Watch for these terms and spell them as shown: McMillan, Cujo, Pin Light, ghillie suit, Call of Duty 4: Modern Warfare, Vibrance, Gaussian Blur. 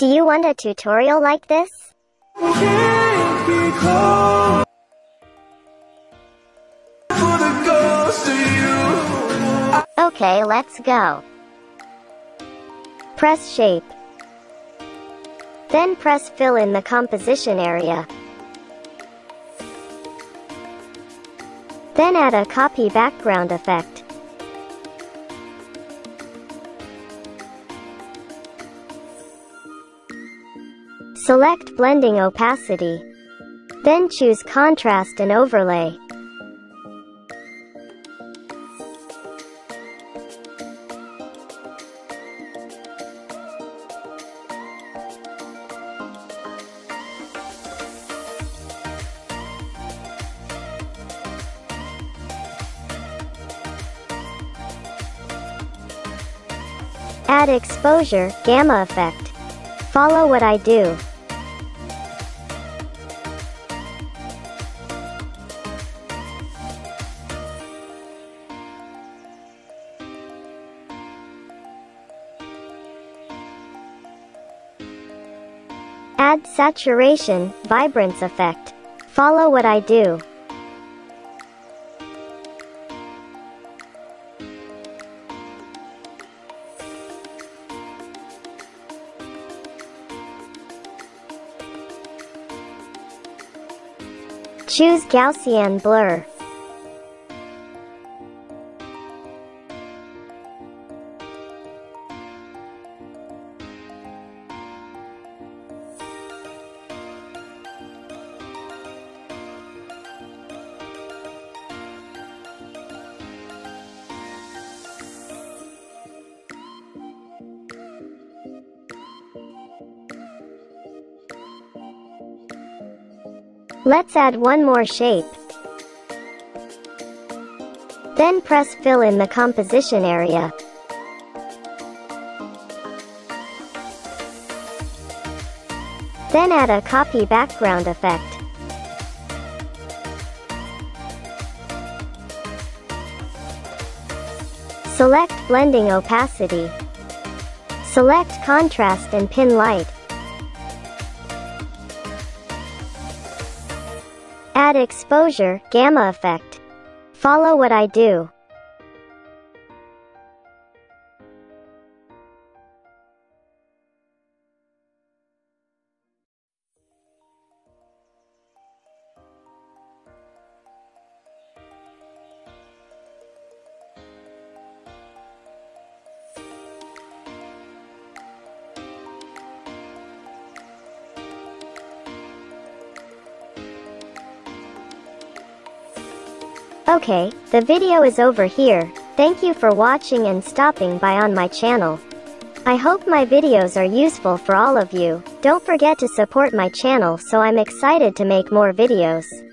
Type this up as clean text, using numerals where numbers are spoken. Do you want a tutorial like this? Okay, let's go. Press shape. Then press fill in the composition area. Then add a copy background effect. Select blending opacity. Then choose contrast and overlay. Add exposure, gamma effect. Follow what I do. Add saturation, vibrance effect. Follow what I do. Choose Gaussian Blur. Let's add one more shape. Then press fill in the composition area. Then add a copy background effect. Select blending opacity. Select contrast and pin light. Add exposure, gamma effect. Follow what I do. Okay, the video is over here. Thank you for watching and stopping by on my channel. I hope my videos are useful for all of you. Don't forget to support my channel so I'm excited to make more videos.